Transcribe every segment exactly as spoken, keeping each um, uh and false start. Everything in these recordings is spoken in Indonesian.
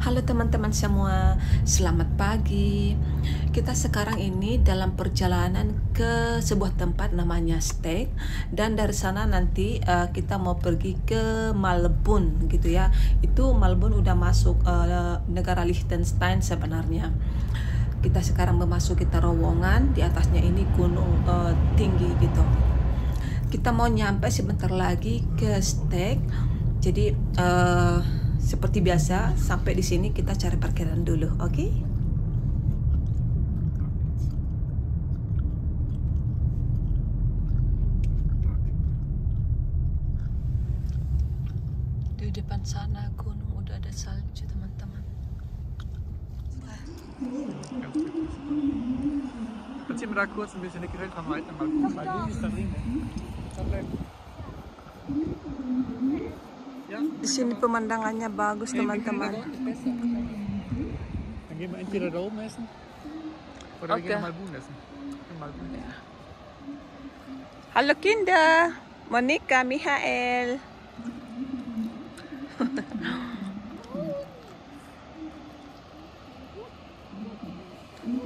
Halo teman-teman semua, selamat pagi. Kita sekarang ini dalam perjalanan ke sebuah tempat namanya Steg, dan dari sana nanti uh, kita mau pergi ke Malbun gitu ya. Itu Malbun udah masuk uh, negara Liechtenstein sebenarnya. Kita sekarang memasuki terowongan, di atasnya ini gunung uh, tinggi gitu. Kita mau nyampe sebentar lagi ke Steg. Jadi uh, seperti biasa, sampai di sini kita cari parkiran dulu, oke? Okay? Di depan sana gunung udah ada salju, teman-teman. Kannst du mir da kurz ein bisschen die Grillkamera halten? Weil du bist da drin, ne? Di sini pemandangannya bagus, teman-teman. Okay. Halo Kinder, Monica, Michael.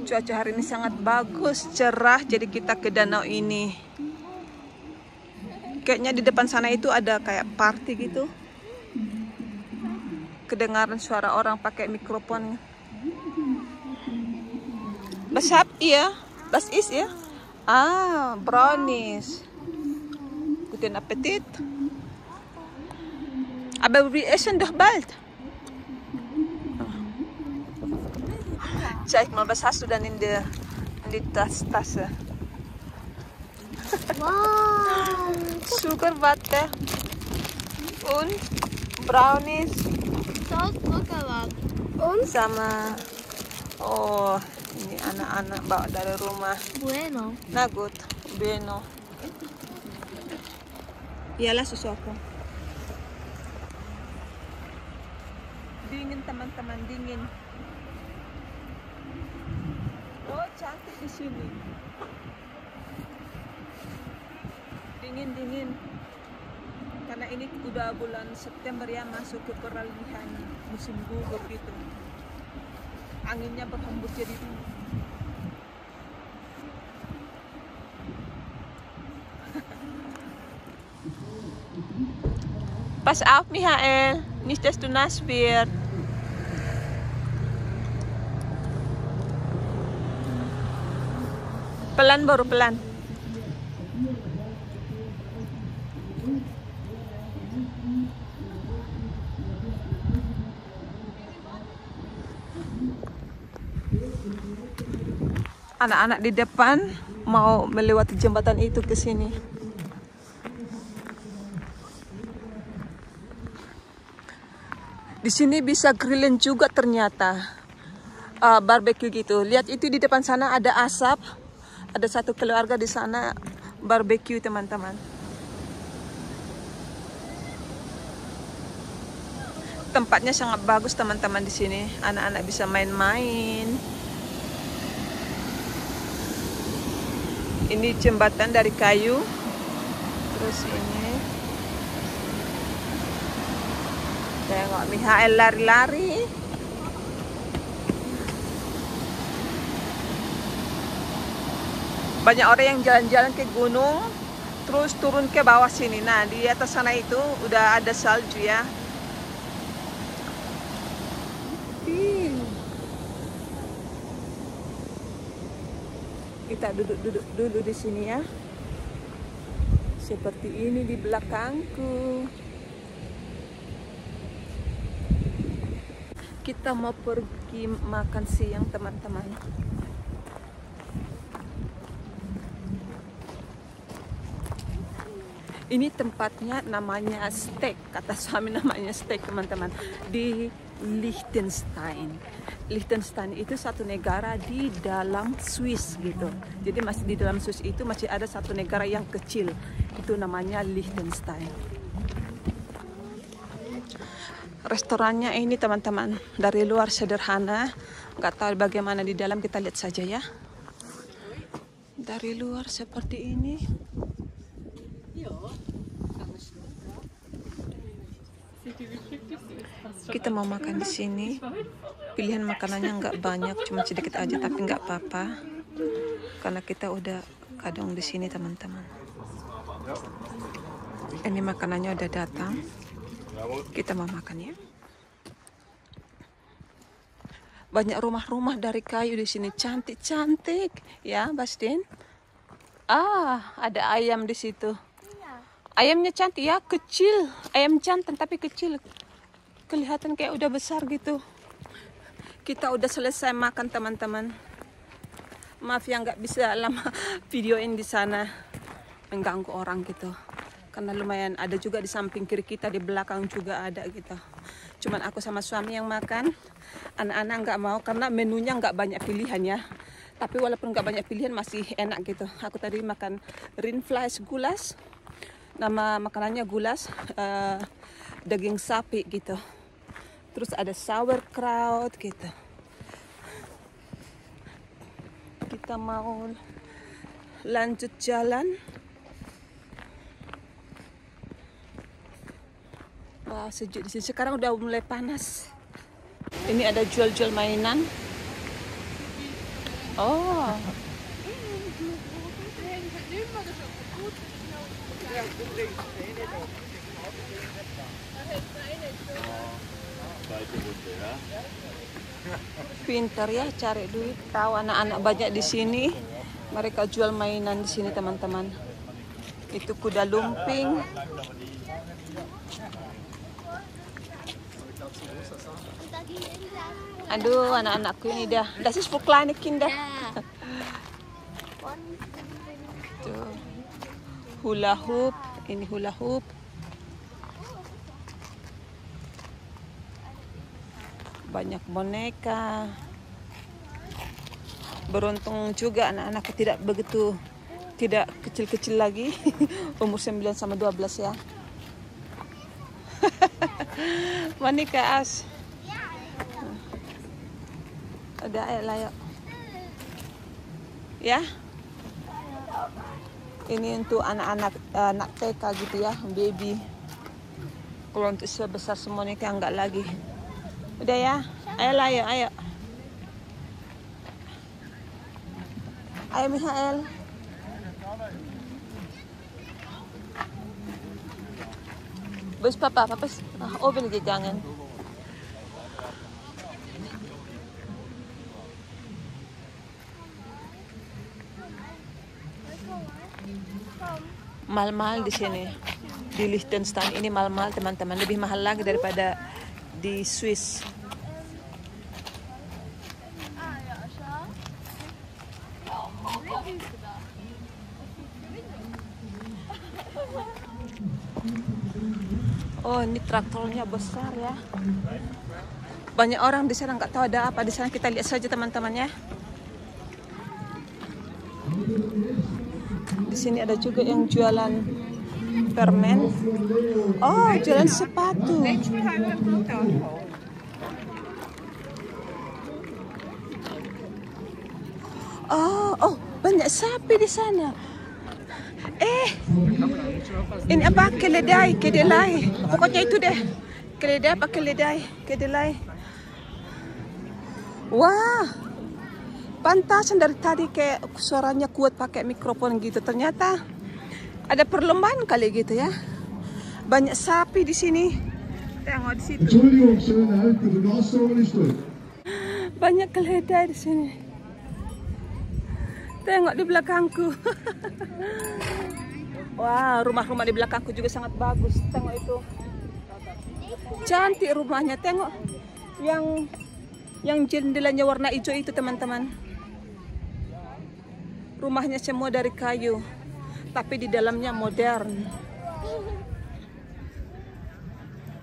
Cuaca hari ini sangat bagus, cerah. Jadi kita ke danau ini. Kayaknya di depan sana itu ada kayak party gitu. Kedengaran suara orang pakai mikrofon. Was habt ihr? Was ist ihr? Ah, brownies. Guten Appetit. Aber wir essen doch bald. Zeig mal, was hast du denn in der in die Tasse? Wow. Zuckerwatte und Brownies. Sama, oh ini anak-anak bawa dari rumah. Bueno. Nagut, bueno. Iyalah sesuatu. Dingin teman-teman, dingin. Oh cantik di sini. Dingin dingin. Karena ini udah bulan September ya, masuk ke peralihan musim gugur gitu. Anginnya berhembus jadi dingin. Pass auf Michael, nicht dass du nass wirst. Pelan baru pelan. Anak-anak di depan mau melewati jembatan itu ke sini. Di sini bisa grilling juga ternyata, uh, barbecue gitu. Lihat itu di depan sana ada asap, ada satu keluarga di sana barbecue teman-teman. Tempatnya sangat bagus teman-teman di sini. Anak-anak bisa main-main. Ini jembatan dari kayu. Terus ini. Tengok Michael lari-lari. Banyak orang yang jalan-jalan ke gunung, terus turun ke bawah sini. Nah, di atas sana itu udah ada salju ya. Kita duduk-duduk dulu di sini ya. Seperti ini di belakangku. Kita mau pergi makan siang teman-teman. Ini tempatnya namanya Steg, kata suami namanya Steg teman-teman, di Liechtenstein. Liechtenstein itu satu negara di dalam Swiss gitu. Jadi masih di dalam Swiss itu masih ada satu negara yang kecil, itu namanya Liechtenstein. Restorannya ini teman-teman, dari luar sederhana, nggak tahu bagaimana di dalam, kita lihat saja ya. Dari luar seperti ini. Kita mau makan di sini. Pilihan makanannya nggak banyak, cuma sedikit aja, tapi nggak apa-apa. Karena kita udah kadang di sini, teman-teman. Ini makanannya udah datang. Kita mau makan ya. Banyak rumah-rumah dari kayu di sini, cantik-cantik ya, Bastin. Ah, ada ayam di situ. Ayamnya cantik ya, kecil. Ayam jantan tapi kecil. Kelihatan kayak udah besar gitu. Kita udah selesai makan, teman-teman. Maaf ya nggak bisa lama videoin di sana, mengganggu orang gitu. Karena lumayan ada juga di samping kiri kita, di belakang juga ada gitu. Cuman aku sama suami yang makan. Anak-anak nggak mau karena menunya nggak banyak pilihan ya. Tapi walaupun nggak banyak pilihan masih enak gitu. Aku tadi makan rindvleis gulas. Nama makanannya gulas, uh, daging sapi gitu. Terus ada sauerkraut gitu. Kita mau lanjut jalan. Wah, sejuk di sini. Sekarang udah mulai panas. Ini ada jual-jual mainan. Oh. Pintar ya cari duit. Tahu anak-anak banyak di sini. Mereka jual mainan di sini, teman-teman. Itu kuda lumping. Aduh, anak-anakku ini dah. Das ist für kleine Kinder. Tuh. Hula hoop, ini hula hoop. Banyak boneka. Beruntung juga anak-anakku tidak begitu tidak kecil-kecil lagi. Umur sembilan sama dua belas ya. Monika as. Udah ayo layak. Ya. Ini untuk anak-anak anak T K gitu ya, baby. Kalau untuk sebesar semuanya kan enggak lagi. Udah ya. Ayo layak, ayo. Ayo Michael. Bus papa, papa oven aja jangan. Mal-mal di sini di Liechtenstein ini mal-mal, teman-teman, lebih mahal lagi daripada di Swiss. Oh, ini traktornya besar ya. Banyak orang di sana, nggak tahu ada apa di sana. Kita lihat saja, teman-teman ya. Di sini ada juga yang jualan permen. Oh, jualan sepatu. Oh, oh, banyak sapi di sana. Eh, ini apa? Keledai, kedelai. Pokoknya itu deh. Keledai apa keledai? Kedelai. Wah, pantasan dari tadi kayak suaranya kuat pakai mikrofon gitu. Ternyata ada perlombaan kali gitu ya. Banyak sapi di sini. Tengok di situ. Banyak keledai di sini. Tengok di belakangku. Wah, rumah-rumah di belakangku juga sangat bagus. Tengok itu. Cantik rumahnya. Tengok yang yang jendelanya warna hijau itu, teman-teman. Rumahnya semua dari kayu. Tapi di dalamnya modern.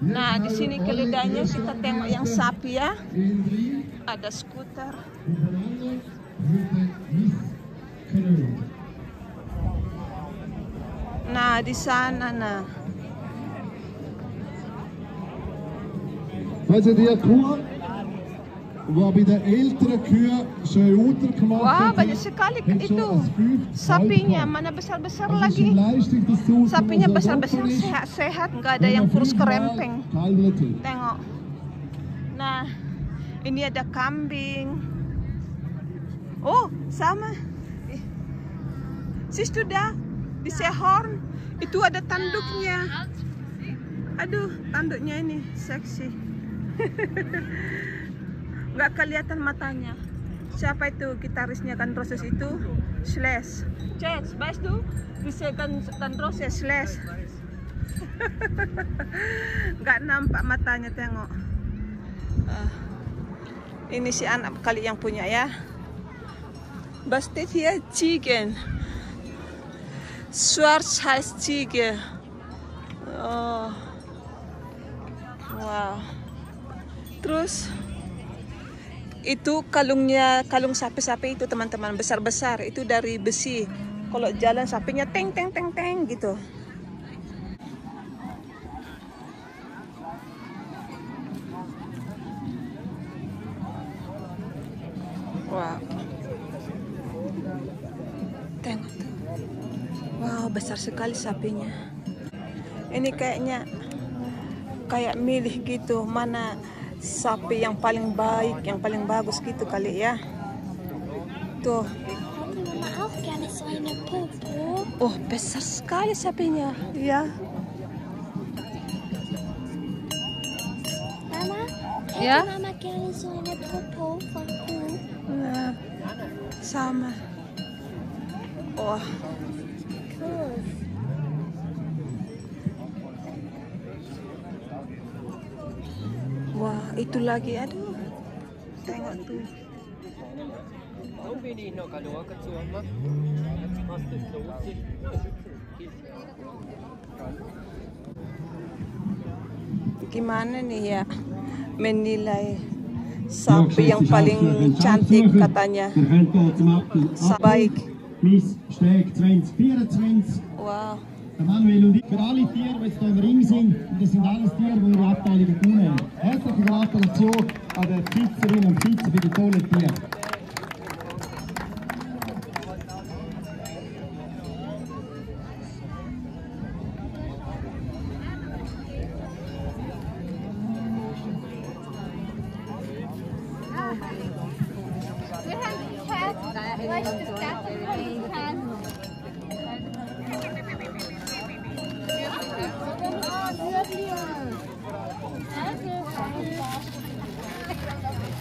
Nah, di sini keledainya kita tengok yang sapi ya. Ada skuter. Nah, di sana nah. Wah, banyak sekali itu sapinya, mana besar-besar lagi. Sapinya besar-besar, sehat-sehat, nggak ada yang kurus kerempeng. Tengok. ini ada kambing. Oh, sama. Situ dah di Sehorn itu ada tanduknya. Aduh, tanduknya ini seksi. Nggak kelihatan matanya. Siapa itu gitarisnya Kan Roses itu? Slash. Cez, weißt du? Bisa Kan Roses Slash. Nggak nampak matanya, tengok. Uh, ini si anak kali yang punya ya. Bastet hier Ziegen. Schwarz heißt Ziege. Oh. Wow. Terus itu kalungnya, kalung sapi-sapi itu teman-teman, besar-besar, itu dari besi. Kalau jalan sapinya teng teng teng teng gitu. Wow. Tengok tuh. Wow, besar sekali sapinya. Ini kayaknya kayak milih gitu, mana sapi yang paling baik, yang paling bagus gitu kali ya. Tuh. Oh, besar sekali sapinya. Iya. Mama, ya? Mama gerne so eine Popo von Kuh. Nah, sama. Oh. Wah, itu lagi, aduh, tengok tuh. Gimana nih ya menilai sapi yang paling cantik katanya, baik. Wow. Manuel und ich, für alle Tiere, die jetzt hier im Ring sind, und das sind alles Tiere, die ihre Abteilung tun haben. Herzliche Gratulation an den Pizzerinnen und Pizzer für die tollen Tiere.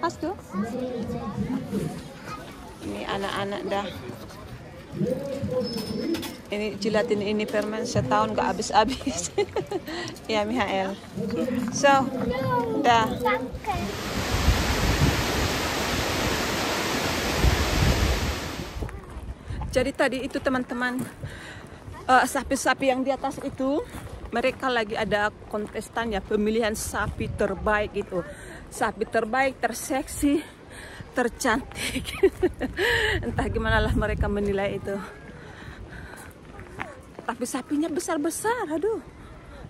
Mas tuh. Ini anak-anak dah. Ini gelatin, ini permen setahun gak habis-habis. Ya Mihael. So, dah. Jadi tadi itu teman-teman, uh, sapi-sapi yang di atas itu mereka lagi ada kontestan ya, pemilihan sapi terbaik gitu. Sapi terbaik, terseksi, tercantik. Entah gimana lah mereka menilai itu. Tapi sapinya besar-besar, aduh.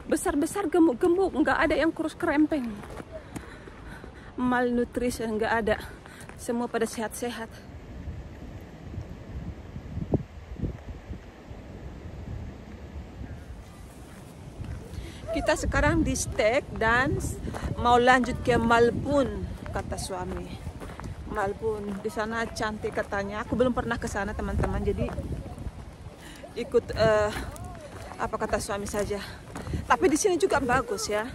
Besar-besar, gemuk-gemuk, nggak ada yang kurus kerempeng. Malnutrisi nggak ada. Semua pada sehat-sehat. Kita sekarang di Steg dan mau lanjut ke Malbun, kata suami. Malbun di sana cantik katanya. Aku belum pernah ke sana teman-teman, jadi ikut uh, apa kata suami saja. Tapi di sini juga bagus ya.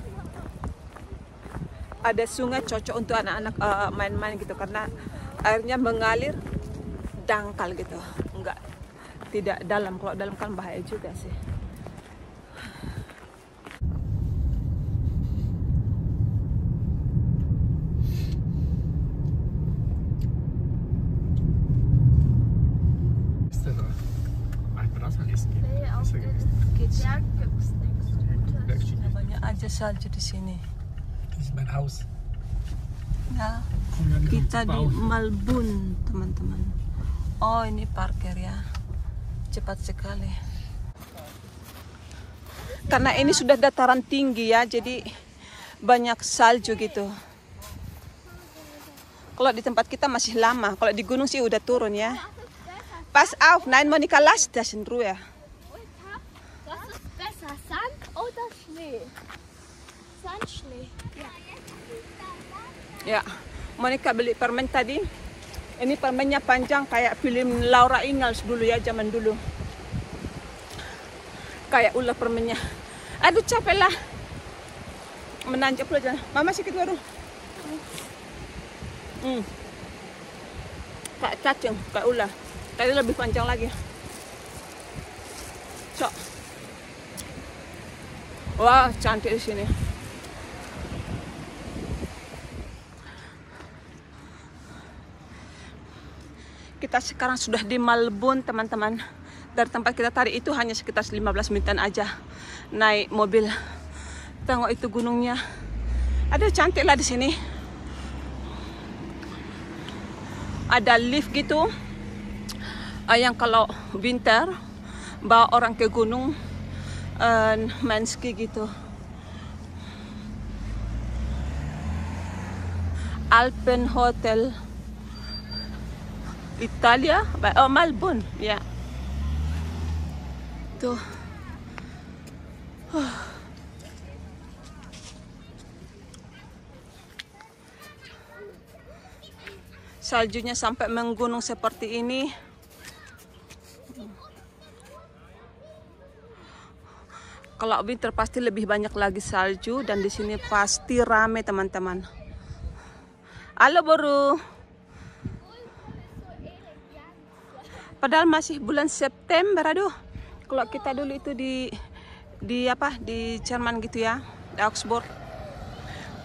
Ada sungai cocok untuk anak-anak main-main uh, gitu karena airnya mengalir dangkal gitu, enggak tidak dalam. Kalau dalam kan bahaya juga sih. Jetzt. Banyak aja salju di sini. Ini mein Haus. Nah, kita di Malbun, teman-teman. Oh, ini parkir ya. Cepat sekali. Karena ini sudah dataran tinggi ya, jadi banyak salju gitu. Kalau di tempat kita masih lama, kalau di gunung sih udah turun ya. Pass auf, nein Monika, lass das in Ruhe. Ya, Monika beli permen tadi. Ini permennya panjang kayak film Laura Ingalls dulu ya, zaman dulu. Kayak ular permennya. Aduh capek lah. Menanjak pula jalan. Mama sikit baru. Hmm. Kayak cacing, kayak ular. Tadi lebih panjang lagi. Cok. Wah, cantik di sini. Kita sekarang sudah di Malbun, teman-teman. Dari tempat kita tadi itu hanya sekitar lima belas menitan aja naik mobil. Tengok itu gunungnya. Aduh, cantik lah di sini. Ada lift gitu. Yang kalau winter bawa orang ke gunung main ski gitu. Alpen Hotel Italia, oh Malbun, ya. Tuh. Huh. Saljunya sampai menggunung seperti ini. Kalau winter pasti lebih banyak lagi salju dan di sini pasti rame teman-teman. Halo Boru. Padahal masih bulan September, aduh. Kalau kita dulu itu di di apa di Jerman gitu ya, di Augsburg,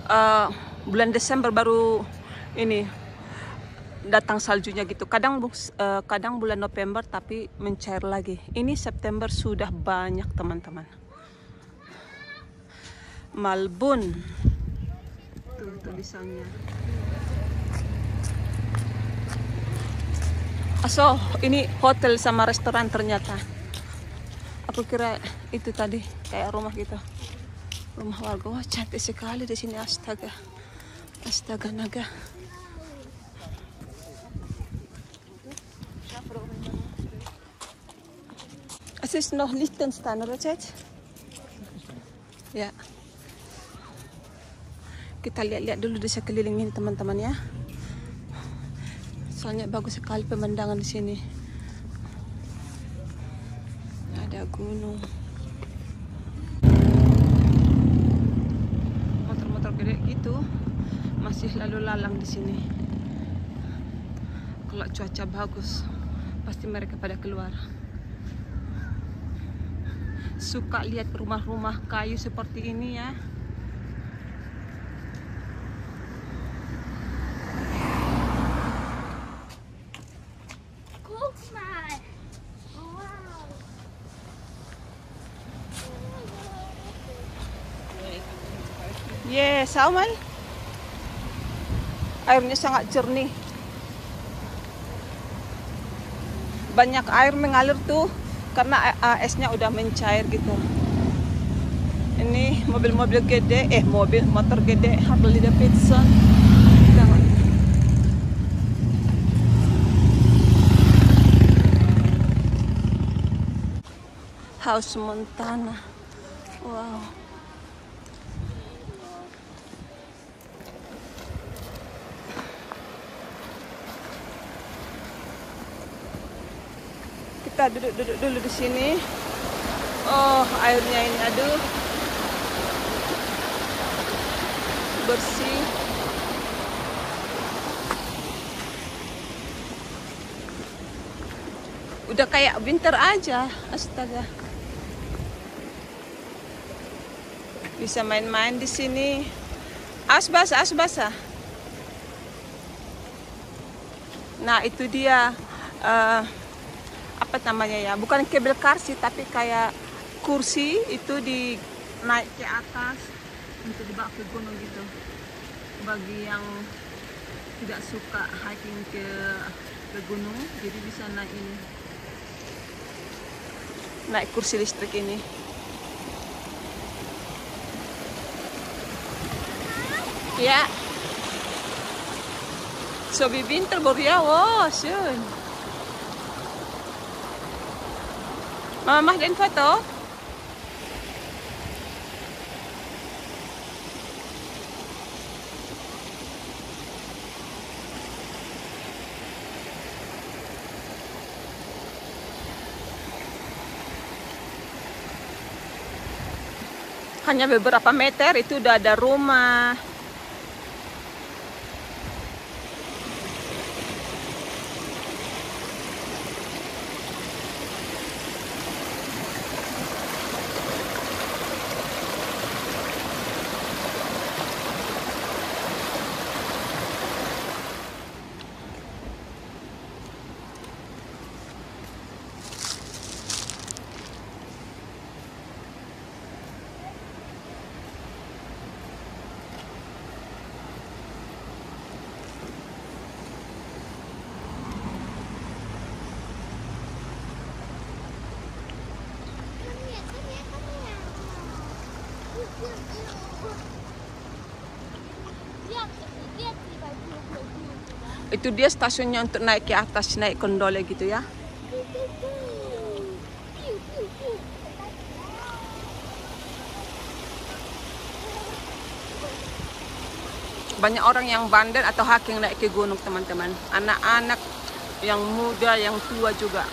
uh, bulan Desember baru ini datang saljunya gitu. Kadang uh, kadang bulan November tapi mencair lagi. Ini September sudah banyak teman-teman. Malbun, tuh tulisannya. So, ini hotel sama restoran ternyata. Aku kira itu tadi kayak rumah gitu. Rumah warga. Wah, cantik sekali di sini. Astaga. Astaga naga. Es ist noch Liechtenstein, oder? Ya. Kita lihat-lihat dulu di sekeliling ini, teman-teman ya. Soalnya bagus sekali pemandangan di sini. Ada gunung. Motor-motor gede gitu masih lalu lalang di sini. Kalau cuaca bagus, pasti mereka pada keluar. Suka lihat rumah-rumah kayu seperti ini ya. Yes, schau mal. Airnya sangat jernih. Banyak air mengalir tuh karena esnya udah mencair gitu. Ini mobil-mobil gede, eh mobil motor gede Harley Davidson. Haus Montana. Wow. Kita duduk-duduk dulu di sini. Oh, airnya ini aduh. Bersih. Udah kayak winter aja. Astaga. Bisa main-main di sini. Aus basah, aus basah. Nah, itu dia. Uh, apa namanya ya, bukan kabel kar sih tapi kayak kursi itu di naik ke atas untuk dibawa ke gunung gitu. Bagi yang tidak suka hiking ke ke gunung, jadi bisa naik ini, naik kursi listrik ini. Ya. So vi vinter börjar, wow, schön. Mama macht ein Foto. Hanya beberapa meter itu udah ada rumah. Itu dia stasiunnya untuk naik ke atas, naik gondola gitu ya. Banyak orang yang bandel atau hiking naik ke gunung teman-teman. Anak-anak, yang muda, yang tua juga.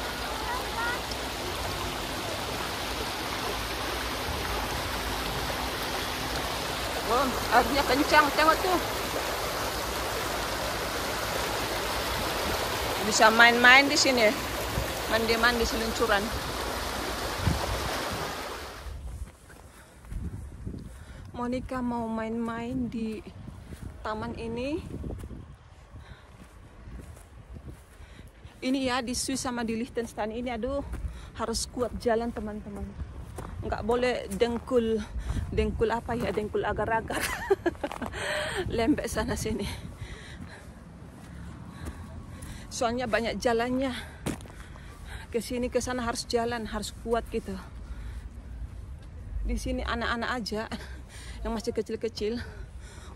Wow, airnya kencang, tengok tuh. Bisa main-main di sini, mandi-mandi seluncuran. Monica mau main-main di taman ini. Ini ya di Swiss sama di Liechtenstein ini, aduh harus kuat jalan teman-teman. Nggak boleh dengkul, dengkul apa ya, dengkul agar-agar, lembek sana sini. Soalnya banyak jalannya, ke sini ke sana harus jalan, harus kuat gitu. Di sini anak-anak aja yang masih kecil-kecil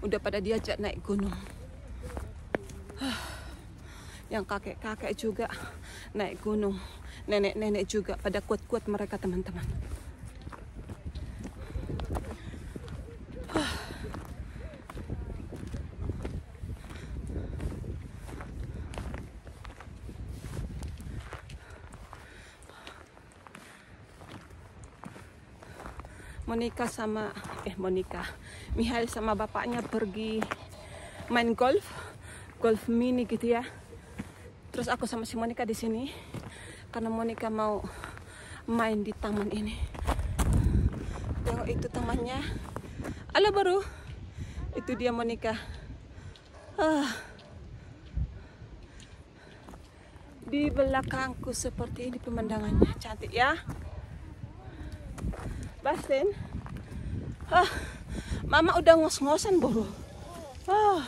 udah pada diajak naik gunung. Yang kakek-kakek juga naik gunung, nenek-nenek juga pada kuat-kuat mereka teman-teman. Monica sama eh Monica, Mihail sama bapaknya pergi main golf, golf mini gitu ya. Terus aku sama si Monica di sini karena Monica mau main di taman ini. Tengok itu tamannya. Halo baru, itu dia Monica. Ah. Di belakangku seperti ini pemandangannya, cantik ya. Basin. Ah, mama udah ngos-ngosan baru. Ah.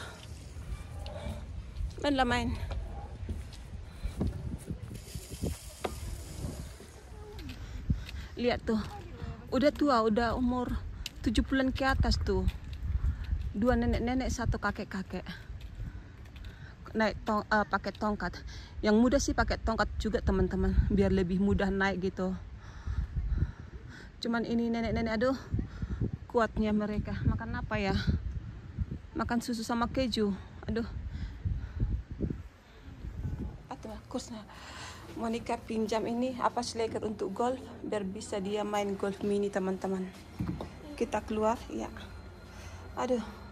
Mainlah main. Lihat tuh. Udah tua, udah umur tujuh bulan ke atas tuh. Dua nenek-nenek, satu kakek-kakek. Naik tong uh, pakai tongkat. Yang muda sih pakai tongkat juga, teman-teman, biar lebih mudah naik gitu. Cuman ini nenek-nenek, aduh kuatnya mereka. Makan apa ya? Makan susu sama keju. Aduh. Atau kursnya Monica pinjam ini apa, sneaker untuk golf, biar bisa dia main golf mini teman-teman. Kita keluar ya. Aduh.